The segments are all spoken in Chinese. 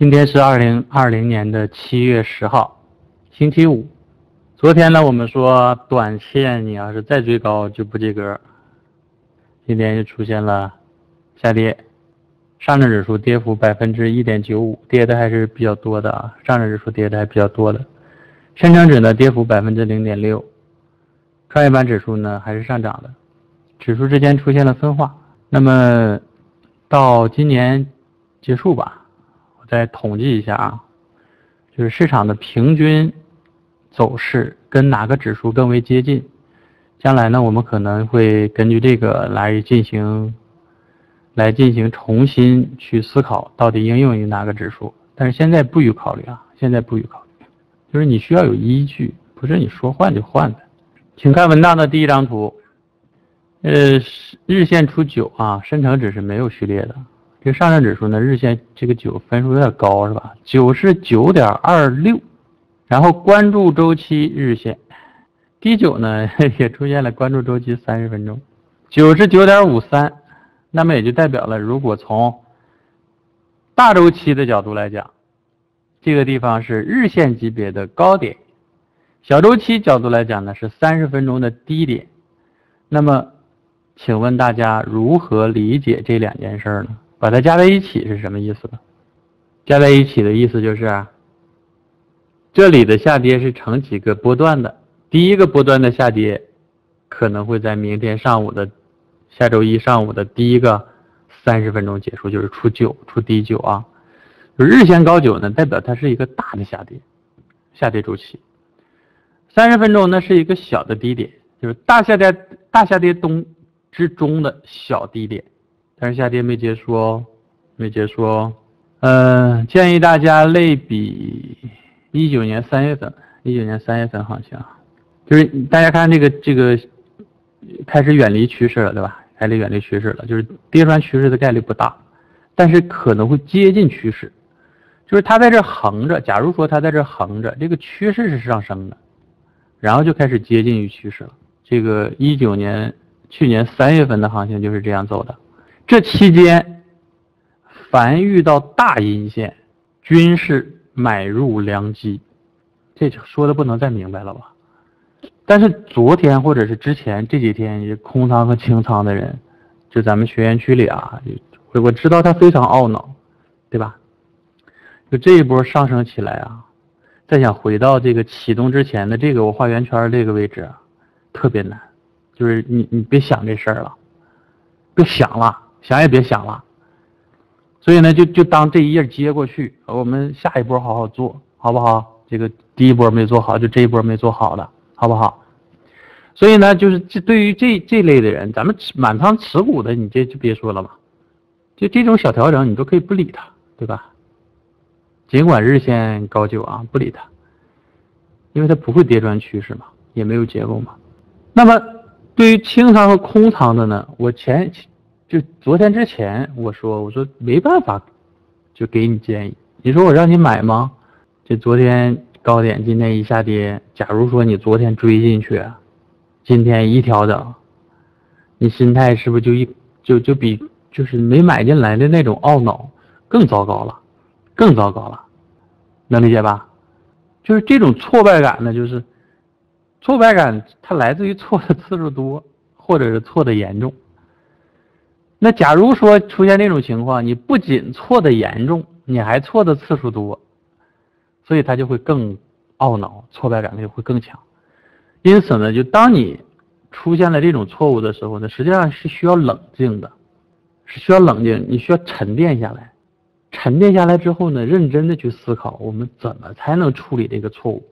今天是2020年的7月10号，星期五。昨天呢，我们说短线你要是再追高就不及格，今天就出现了下跌。上证指数跌幅 1.95%，跌的还是比较多的啊。上证指数跌的还比较多的，深成指呢跌幅 0.6%，创业板指数呢还是上涨的，指数之间出现了分化。那么到今年结束吧。再统计一下啊，就是市场的平均走势跟哪个指数更为接近，将来呢我们可能会根据这个来进行重新去思考到底应用于哪个指数，但是现在不予考虑啊，现在不予考虑，就是你需要有依据，不是你说换就换的。请看文档的第一张图，日线出9啊，深成指是没有序列的。这上证指数呢，日线这个9分数有点高是吧？99.26，然后关注周期日线，第9呢也出现了关注周期30分钟，99.53，那么也就代表了，如果从大周期的角度来讲，这个地方是日线级别的高点；小周期角度来讲呢，是30分钟的低点。那么，请问大家如何理解这两件事呢？把它加在一起是什么意思呢？加在一起的意思就是，这里的下跌是成几个波段的，第一个波段的下跌可能会在明天上午的下周一上午的第一个30分钟结束，就是出第9啊。日线高9呢，代表它是一个大的下跌周期，30分钟呢是一个小的低点，就是大下跌之中的小低点，但是下跌没结束哦，没结束哦。建议大家类比19年3月份好像，就是大家看这个开始远离趋势了，对吧？开始远离趋势了，就是跌穿趋势的概率不大，但是可能会接近趋势。就是它在这横着，假如说它在这横着，这个趋势是上升的，然后就开始接近于趋势了。这个去年3月份的行情就是这样走的。这期间，凡遇到大阴线，均是买入良机。这说的不能再明白了吧？但是昨天或者是之前这几天，空仓和清仓的人，就咱们学员区里啊，我知道他非常懊恼，对吧？就这一波上升起来啊，再想回到这个启动之前的这个我画圆圈这个位置，特别难。就是你别想这事儿了，别想了，想也别想了。所以呢，就当这一页接过去，我们下一波好好做，好不好？这个第一波没做好，就这一波没做好的，好不好？所以呢，就是对于这类的人，咱们满仓持股的，你这就别说了嘛。就这种小调整，你都可以不理它，对吧？尽管日线高9啊，不理它，因为它不会跌穿趋势嘛，也没有结构嘛。那么，对于清仓和空仓的呢，我昨天之前我说没办法，就给你建议。你说我让你买吗？这昨天高点，今天一下跌。假如说你昨天追进去，今天一调整，你心态是不是就比就是没买进来的那种懊恼更糟糕了？能理解吧？就是这种挫败感呢，就是。挫败感它来自于错的次数多，或者是错的严重。那假如说出现这种情况，你不仅错的严重，你还错的次数多，所以它就会更懊恼，挫败感就会更强。因此呢，就当你出现了这种错误的时候呢，实际上是需要冷静的，是需要冷静，你需要沉淀下来。沉淀下来之后呢，认真的去思考，我们怎么才能处理这个错误。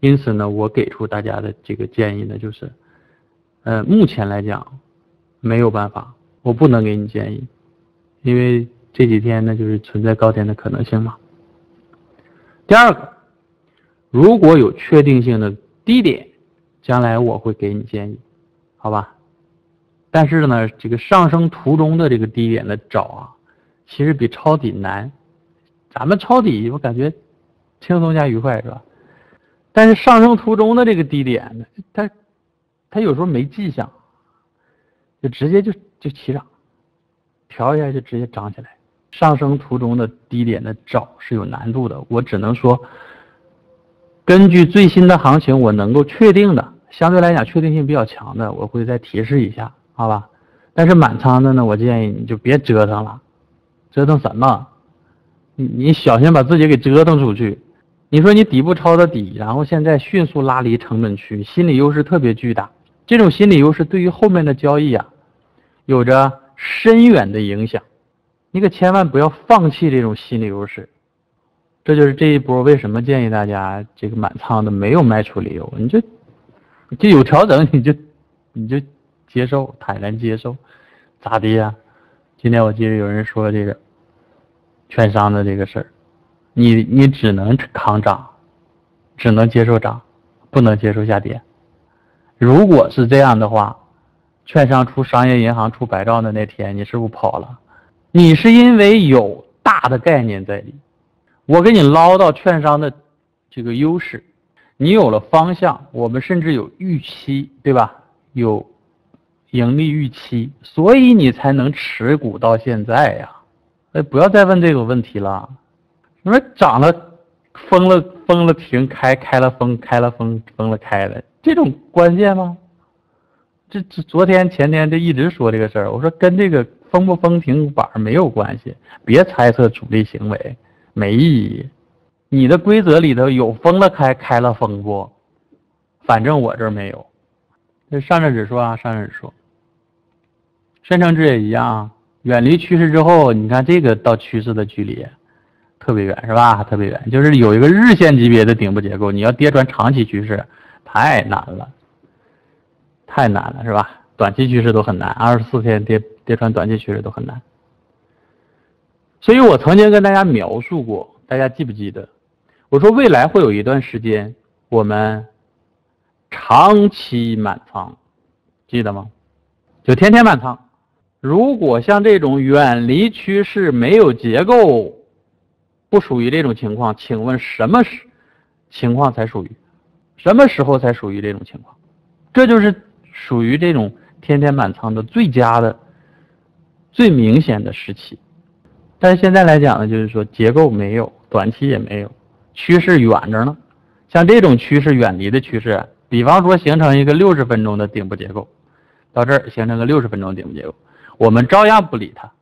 因此呢，我给出大家的这个建议呢，就是，目前来讲没有办法，我不能给你建议，因为这几天呢就是存在高点的可能性嘛。第二个，如果有确定性的低点，将来我会给你建议，好吧？但是呢，这个上升途中的这个低点的找啊，其实比抄底难。咱们抄底我感觉轻松加愉快，是吧？但是上升途中的这个低点呢，它有时候没迹象，就直接就起涨，调一下就直接涨起来，上升途中的低点的找是有难度的。我只能说，根据最新的行情，我能够确定的，相对来讲确定性比较强的，我会再提示一下，好吧？但是满仓的呢，我建议你就别折腾了，折腾什么？你小心把自己给折腾出去。你说你底部抄的底，然后现在迅速拉离成本区，心理优势特别巨大。这种心理优势对于后面的交易啊，有着深远的影响。你可千万不要放弃这种心理优势。这就是这一波为什么建议大家这个满仓的没有卖出理由，你就有调整你就接受，坦然接受，咋的呀？今天我记得有人说这个券商的这个事儿。你只能扛涨，只能接受涨，不能接受下跌。如果是这样的话，券商出商业银行出白照的那天，你是不是跑了？你是因为有大的概念在里，我给你捞到券商的这个优势，你有了方向，我们甚至有预期，对吧？有盈利预期，所以你才能持股到现在呀。不要再问这个问题了。你说涨了，封了停，开了封，开了封，封了开了，这种关键吗？这昨天前天就一直说这个事儿，我说跟这个封不封停板没有关系，别猜测主力行为，没意义。你的规则里头有封了开，开了封不？反正我这儿没有。这上证指数啊，上证指数，深成指也一样，远离趋势之后，你看这个到趋势的距离。特别远是吧？特别远，就是有一个日线级别的顶部结构，你要跌穿长期趋势太难了，太难了是吧？短期趋势都很难，24天跌穿短期趋势都很难。所以我曾经跟大家描述过，大家记不记得？我说未来会有一段时间，我们长期满仓，记得吗？就天天满仓。如果像这种远离趋势、没有结构。不属于这种情况，请问什么情况才属于？什么时候才属于这种情况？这就是属于这种天天满仓的最佳的、最明显的时期。但是现在来讲呢，就是说结构没有，短期也没有，趋势远着呢。像这种趋势远离的趋势，比方说形成一个60分钟的顶部结构，到这儿形成个60分钟顶部结构，我们照样不理它。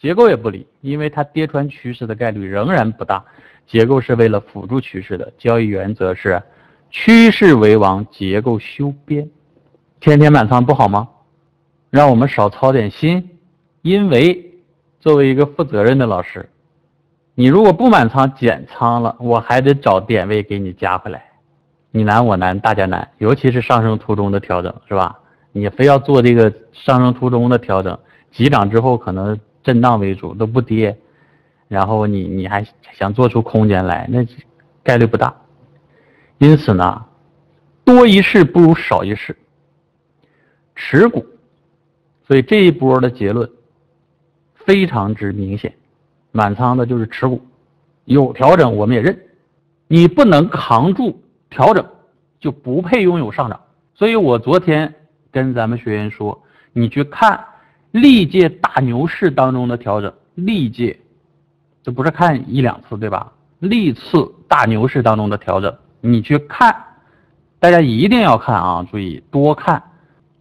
结构也不理，因为它跌穿趋势的概率仍然不大。结构是为了辅助趋势的，交易原则是趋势为王，结构修边。天天满仓不好吗？让我们少操点心，因为作为一个负责任的老师，你如果不满仓减仓了，我还得找点位给你加回来。你难我难大家难，尤其是上升途中的调整是吧？你非要做这个上升途中的调整，急涨之后可能震荡为主都不跌，然后你还想做出空间来，那概率不大。因此呢，多一事不如少一事，持股。所以这一波的结论非常之明显，满仓的就是持股，有调整我们也认。你不能扛住调整，就不配拥有上涨。所以我昨天跟咱们学员说，你去看。历届大牛市当中的调整，历届，这不是看1-2次对吧？历次大牛市当中的调整，你去看，大家一定要看啊！注意多看，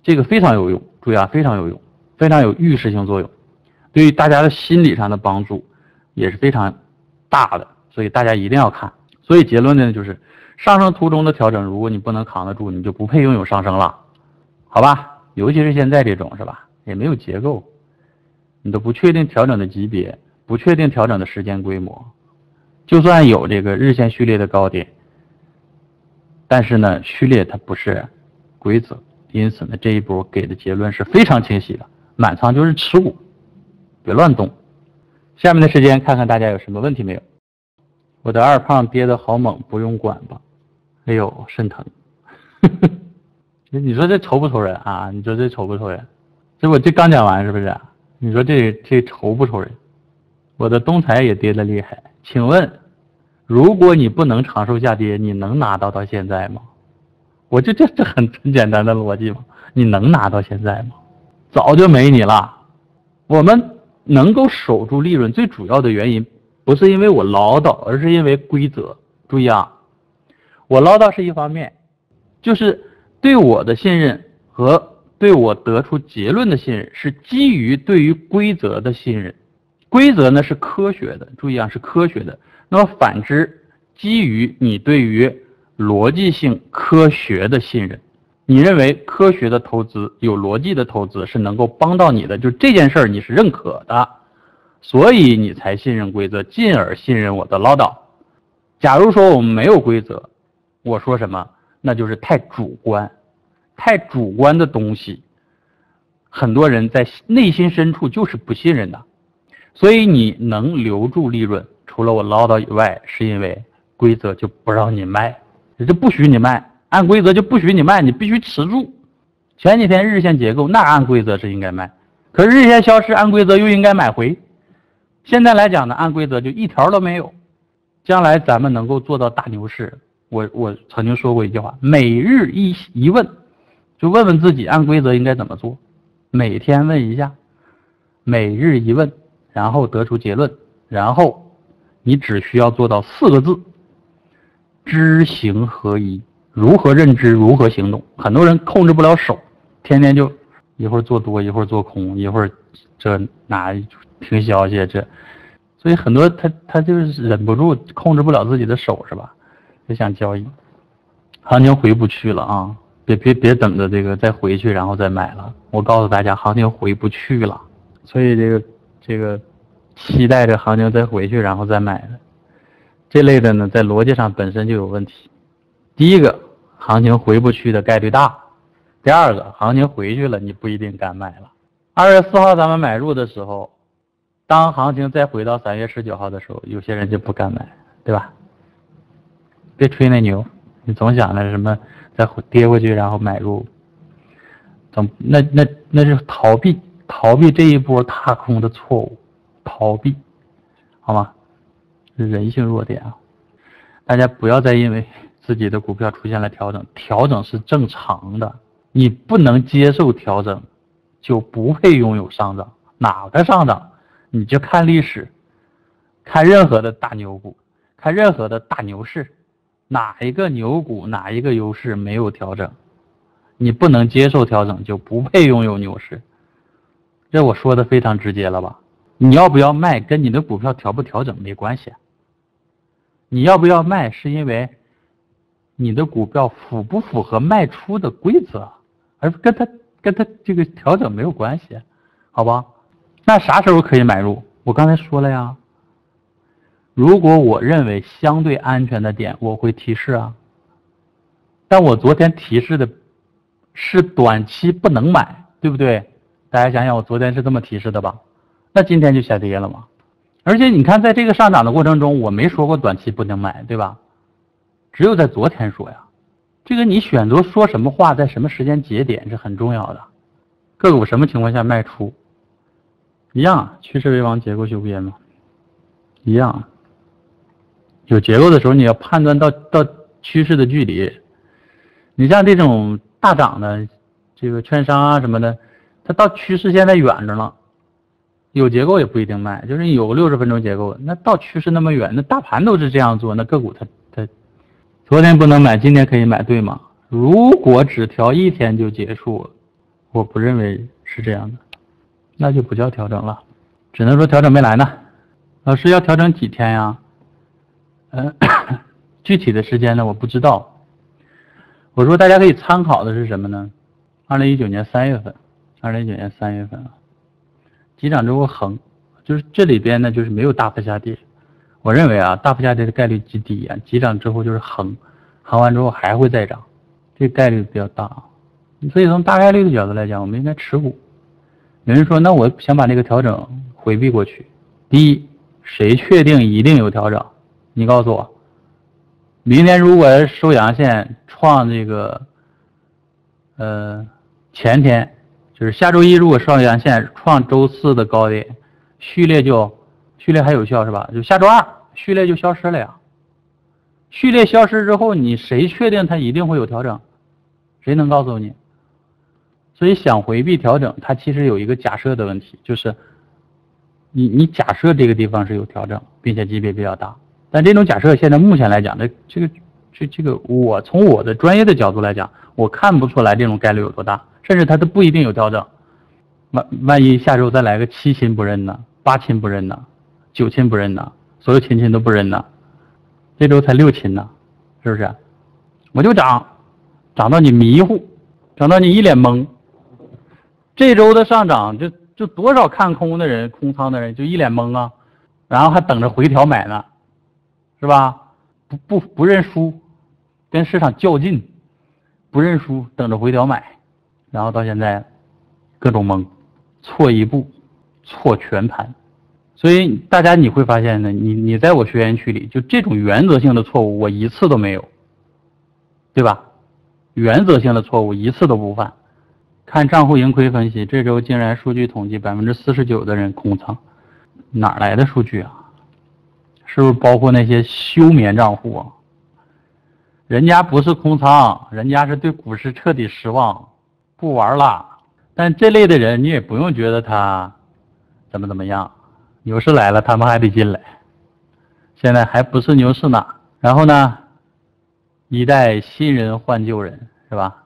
这个非常有用，注意啊，非常有用，非常有预示性作用，对于大家的心理上的帮助也是非常大的，所以大家一定要看。所以结论呢就是，上升途中的调整，如果你不能扛得住，你就不配拥有上升了，好吧？尤其是现在这种是吧？也没有结构，你都不确定调整的级别，不确定调整的时间规模，就算有这个日线序列的高点，但是呢，序列它不是规则，因此呢，这一波给的结论是非常清晰的，满仓就是持股，别乱动。下面的时间看看大家有什么问题没有。我的二胖跌得好猛，不用管吧？哎呦，肾疼！你说这愁不愁人啊？你说这愁不愁人？这我这刚讲完是不是？你说这愁不愁人？我的东财也跌得厉害，请问，如果你不能长寿下跌，你能拿到现在吗？我这很简单的逻辑嘛，你能拿到现在吗？早就没你了。我们能够守住利润，最主要的原因不是因为我唠叨，而是因为规则。注意啊，我唠叨是一方面，就是对我的信任和对我得出结论的信任是基于对于规则的信任。规则呢是科学的，注意啊，是科学的。那么反之，基于你对于逻辑性科学的信任，你认为科学的投资、有逻辑的投资是能够帮到你的，就这件事儿你是认可的，所以你才信任规则，进而信任我的唠叨。假如说我们没有规则，我说什么那就是太主观，太主观的东西，很多人在内心深处就是不信任的。所以你能留住利润，除了我唠叨以外，是因为规则就不让你卖，也就不许你卖，按规则就不许你卖，你必须持住。前几天日线结构，那按规则是应该卖，可是日线消失，按规则又应该买回。现在来讲呢，按规则就一条都没有。将来咱们能够做到大牛市，我曾经说过一句话，每日一问，就问问自己按规则应该怎么做，每天问一下，每日一问，然后得出结论，然后你只需要做到4个字：知行合一。如何认知，如何行动。很多人控制不了手，天天就一会儿做多，一会儿做空，一会儿这哪听消息这，所以很多他就是忍不住控制不了自己的手，是吧？就想交易，行情回不去了啊！别等着这个再回去然后再买了。我告诉大家，行情回不去了，所以这个期待着行情再回去然后再买的这类的呢，在逻辑上本身就有问题。第一个，行情回不去的概率大；第二个，行情回去了，你不一定敢买了。2月4号咱们买入的时候，当行情再回到3月19号的时候，有些人就不敢买，对吧？别吹那牛，你总想着什么再跌回去然后买入，那是逃避这一波踏空的错误，逃避，好吗？是人性弱点啊！大家不要再因为自己的股票出现了调整，调整是正常的，你不能接受调整，就不配拥有上涨。哪个上涨？你就看历史，看任何的大牛股，看任何的大牛市，哪一个牛股，哪一个牛市没有调整？你不能接受调整，就不配拥有牛市。这我说的非常直接了吧？你要不要卖，跟你的股票调不调整没关系。你要不要卖，是因为你的股票符不符合卖出的规则，而跟它这个调整没有关系，好吧？那啥时候可以买入？我刚才说了呀，如果我认为相对安全的点，我会提示啊。但我昨天提示的是短期不能买，对不对？大家想想，我昨天是这么提示的吧？那今天就下跌了嘛。而且你看，在这个上涨的过程中，我没说过短期不能买，对吧？只有在昨天说呀，这个你选择说什么话，在什么时间节点是很重要的。个股什么情况下卖出，一样啊，趋势为王，结构修边嘛，一样啊。有结构的时候，你要判断到趋势的距离。你像这种大涨的，这个券商啊什么的，它到趋势现在远着了，有结构也不一定卖，就是有60分钟结构，那到趋势那么远，那大盘都是这样做，那个股它。昨天不能买，今天可以买，对吗？如果只调1天就结束，我不认为是这样的，那就不叫调整了，只能说调整没来呢。老师要调整几天呀？具体的时间呢，我不知道。我说大家可以参考的是什么呢？2019年3月份，2019年3月份啊，急涨之后横，就是这里边呢就是没有大幅下跌。我认为啊，大幅下跌的概率极低啊，急涨之后就是横，横完之后还会再涨，这概率比较大。所以从大概率的角度来讲，我们应该持股。有人说，那我想把这个调整回避过去。第一，谁确定一定有调整？你告诉我，明天如果收阳线创这个，前天就是下周一如果收阳线创周4的高点，序列还有效是吧？就下周2。序列就消失了呀，序列消失之后，你谁确定它一定会有调整？谁能告诉你？所以想回避调整，它其实有一个假设的问题，就是你假设这个地方是有调整，并且级别比较大，但这种假设现在目前来讲，这个我从我的专业的角度来讲，我看不出来这种概率有多大，甚至它都不一定有调整。万一下周再来个七亲不认呢，八亲不认呢，九亲不认呢，所有亲都不认呢，这周才六亲呢，是不是？我就涨到你迷糊，涨到你一脸懵。这周的上涨就多少看空的人、空仓的人就一脸懵啊，然后还等着回调买呢，是吧？不认输，跟市场较劲，不认输，等着回调买，然后到现在各种懵，错一步，错全盘。所以大家你会发现呢，你在我学员区里，就这种原则性的错误我一次都没有，对吧？原则性的错误一次都不犯。看账户盈亏分析，这周竟然数据统计49%的人空仓，哪来的数据啊？是不是包括那些休眠账户啊？人家不是空仓，人家是对股市彻底失望，不玩了。但这类的人你也不用觉得他怎么样，牛市来了他们还得进来，现在还不是牛市呢。然后呢，一代新人换旧人，是吧？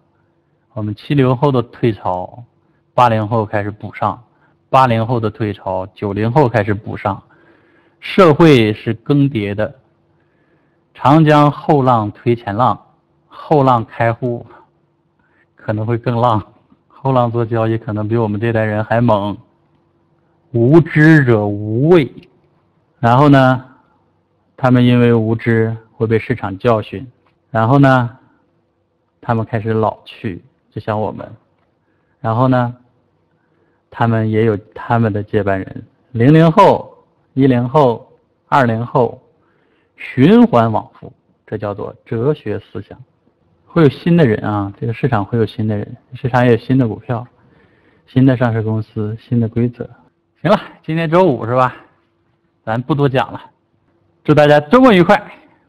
我们70后的退潮，80后开始补上，80后的退潮，90后开始补上。社会是更迭的，长江后浪推前浪，后浪开户可能会更浪，后浪做交易可能比我们这代人还猛。无知者无畏，然后呢，他们因为无知会被市场教训，然后呢，他们开始老去，就像我们，然后呢，他们也有他们的接班人，00后、10后、20后，循环往复，这叫做哲学思想。会有新的人啊，这个市场会有新的人，市场也有新的股票，新的上市公司，新的规则。行了，今天周五是吧？咱不多讲了，祝大家周末愉快，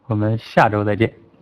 我们下周再见。